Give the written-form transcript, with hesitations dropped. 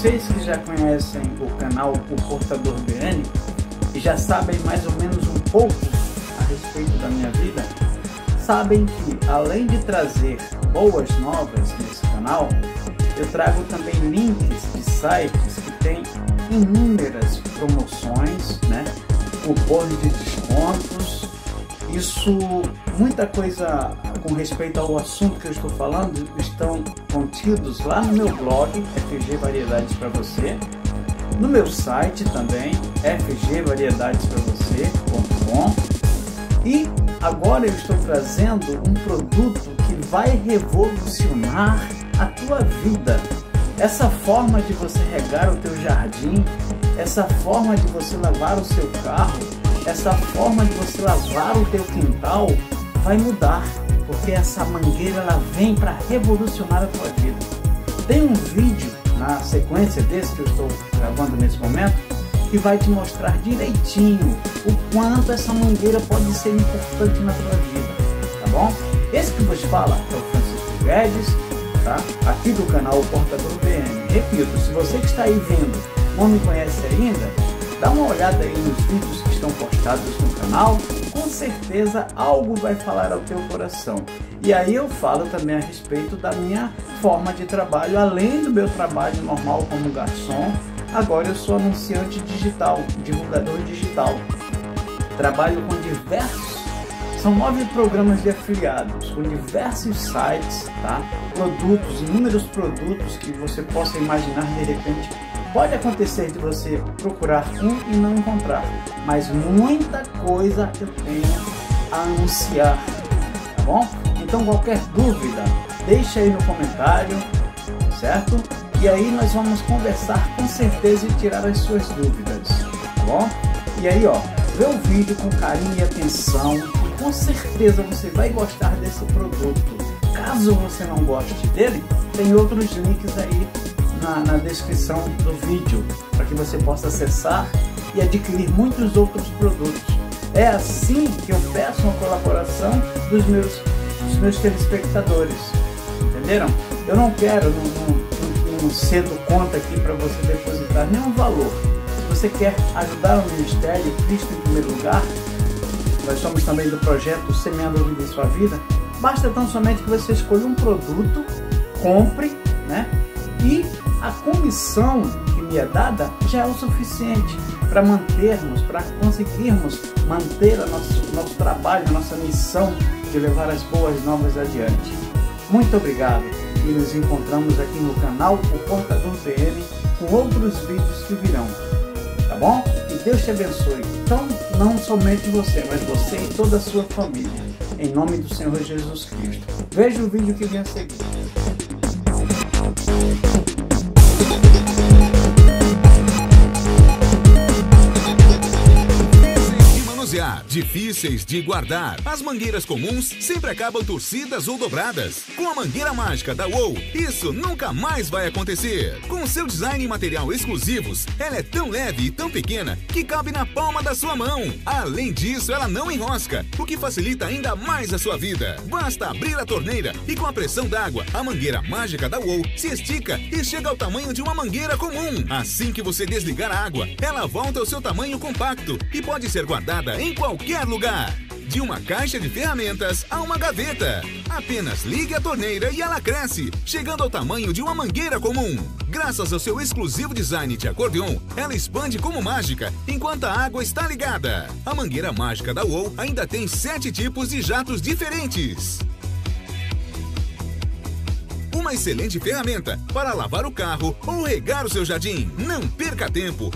Vocês que já conhecem o canal O Portador BN e já sabem mais ou menos um pouco a respeito da minha vida, sabem que além de trazer boas novas nesse canal, eu trago também links de sites que têm inúmeras promoções, né? Cupons de descontos, isso, muita coisa com respeito ao assunto que eu estou falando estão contidos lá no meu blog FG Variedades para você, no meu site também fgvariedadespravocê.com, e agora eu estou trazendo um produto que vai revolucionar a tua vida. Essa forma de você regar o teu jardim, essa forma de você lavar o seu carro, essa forma de você lavar o teu quintal vai mudar, porque essa mangueira ela vem para revolucionar a tua vida. Tem um vídeo na sequência desse que eu estou gravando nesse momento que vai te mostrar direitinho o quanto essa mangueira pode ser importante na tua vida, tá bom? Esse que vos fala é o Francisco Guedes, aqui do canal O Portador BN. Repito, se você que está aí vendo não me conhece ainda, dá uma olhada aí nos vídeos que estão postados no canal, com certeza algo vai falar ao teu coração. E aí eu falo também a respeito da minha forma de trabalho, além do meu trabalho normal como garçom, agora eu sou anunciante digital, divulgador digital. Trabalho com diversos, são 9 programas de afiliados, com diversos sites, tá? Produtos, inúmeros produtos que você possa imaginar. De repente pode acontecer de você procurar um e não encontrar, mas muita coisa eu tenho a anunciar, tá bom? Então qualquer dúvida, deixa aí no comentário, certo? E aí nós vamos conversar com certeza e tirar as suas dúvidas, tá bom? E aí, ó, vê o vídeo com carinho e atenção, com certeza você vai gostar desse produto. Caso você não goste dele, tem outros links aí na descrição do vídeo para que você possa acessar e adquirir muitos outros produtos. É assim que eu peço a colaboração dos meus telespectadores, entenderam? Eu não quero, não cedo conta aqui para você depositar nenhum valor. Se você quer ajudar o Ministério Cristo em Primeiro Lugar, nós somos também do projeto Semeando a Vida em Sua Vida. Basta tão somente que você escolha um produto, compre, né? E a comissão que me é dada já é o suficiente para mantermos, para conseguirmos manter nosso trabalho, a nossa missão de levar as boas novas adiante. Muito obrigado e nos encontramos aqui no canal O Portador BN com outros vídeos que virão, tá bom? E Deus te abençoe, então não somente você, mas você e toda a sua família. Em nome do Senhor Jesus Cristo. Veja o vídeo que vem a seguir. Difíceis de guardar. As mangueiras comuns sempre acabam torcidas ou dobradas. Com a mangueira mágica da WOW, isso nunca mais vai acontecer. Com seu design e material exclusivos, ela é tão leve e tão pequena que cabe na palma da sua mão. Além disso, ela não enrosca, o que facilita ainda mais a sua vida. Basta abrir a torneira e com a pressão d'água, a mangueira mágica da WOW se estica e chega ao tamanho de uma mangueira comum. Assim que você desligar a água, ela volta ao seu tamanho compacto e pode ser guardada em qualquer lugar, de uma caixa de ferramentas a uma gaveta. Apenas ligue a torneira e ela cresce, chegando ao tamanho de uma mangueira comum. Graças ao seu exclusivo design de acordeon, ela expande como mágica enquanto a água está ligada. A mangueira mágica da WOW ainda tem 7 tipos de jatos diferentes. Uma excelente ferramenta para lavar o carro ou regar o seu jardim. Não perca tempo!